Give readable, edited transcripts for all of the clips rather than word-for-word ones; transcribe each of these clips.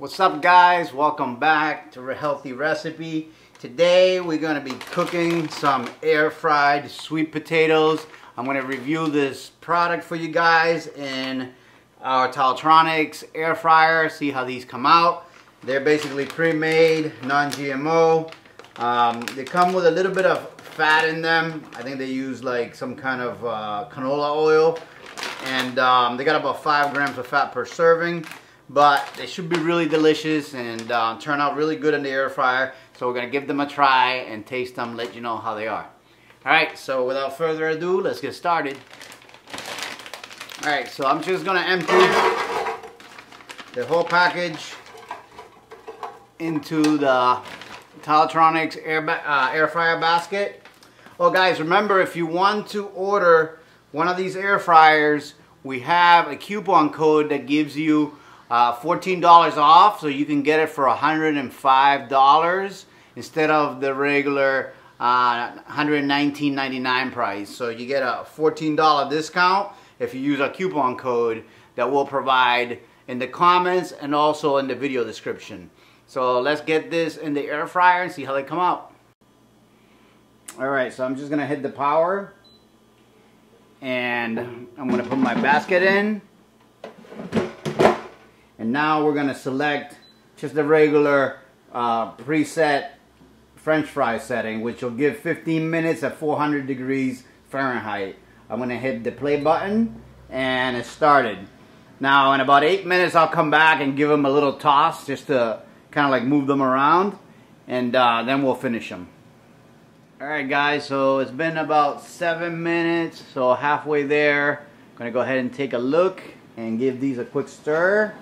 What's up, guys? Welcome back to a healthy recipe. Today we're going to be cooking some air fried sweet potatoes. I'm going to review this product for you guys in our Taotronics air fryer. See how these come out. They're basically pre-made, non-GMO. They come with a little bit of fat in them. I think they use like some kind of canola oil, and they got about 5 grams of fat per serving. But they should be really delicious and turn out really good in the air fryer. So we're gonna give them a try and taste them, let you know how they are. All right, so without further ado, let's get started. All right, so I'm just gonna empty the whole package into the Taotronics air fryer basket. Oh guys, remember, if you want to order one of these air fryers, we have a coupon code that gives you $14 off, so you can get it for $105 instead of the regular $119.99 price. So you get a $14 discount if you use our coupon code that we'll provide in the comments and also in the video description. So let's get this in the air fryer and see how they come out. Alright, so I'm just gonna hit the power and I'm gonna put my basket in. And now we're gonna select just the regular preset French fry setting, which will give 15 minutes at 400 degrees Fahrenheit. I'm gonna hit the play button and it started. Now in about 8 minutes, I'll come back and give them a little toss just to kind of like move them around, and then we'll finish them. All right guys, so it's been about 7 minutes, so halfway there. I'm gonna go ahead and take a look and give these a quick stir.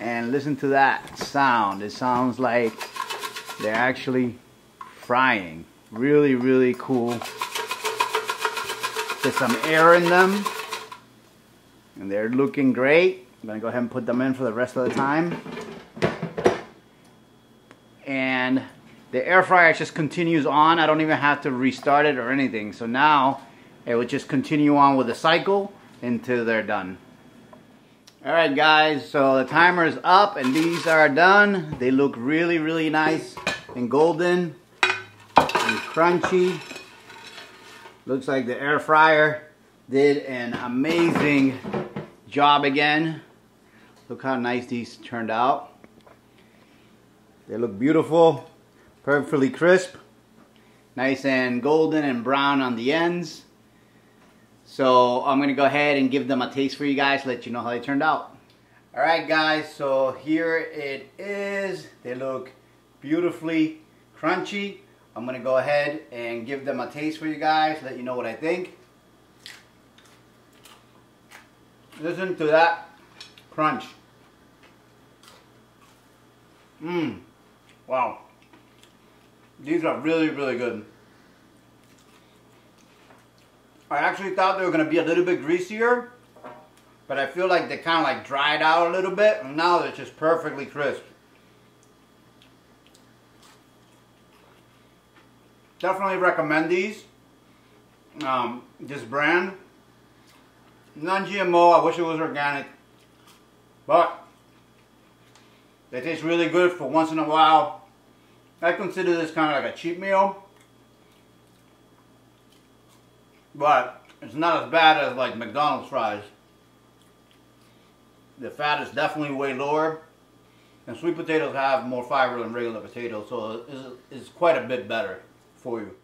And listen to that sound. It sounds like they're actually frying. Really, really cool. There's some air in them. And they're looking great. I'm gonna go ahead and put them in for the rest of the time. And the air fryer just continues on. I don't even have to restart it or anything. So now it will just continue on with the cycle until they're done. All right guys, so the timer is up and these are done. They look really, really nice and golden and crunchy. Looks like the air fryer did an amazing job again. Look how nice these turned out. They look beautiful, perfectly crisp, nice and golden and brown on the ends. So I'm gonna go ahead and give them a taste for you guys, let you know how they turned out. All right guys, so here it is. They look beautifully crunchy. I'm gonna go ahead and give them a taste for you guys, let you know what I think. Listen to that crunch. Wow. These are really, really good. I actually thought they were going to be a little bit greasier, but I feel like they kind of like dried out a little bit, and now they're just perfectly crisp. Definitely recommend these, this brand. Non-GMO, I wish it was organic, but they taste really good for once in a while. I consider this kind of like a cheap meal, but it's not as bad as like McDonald's fries. The fat is definitely way lower, and sweet potatoes have more fiber than regular potatoes, so it's quite a bit better for you.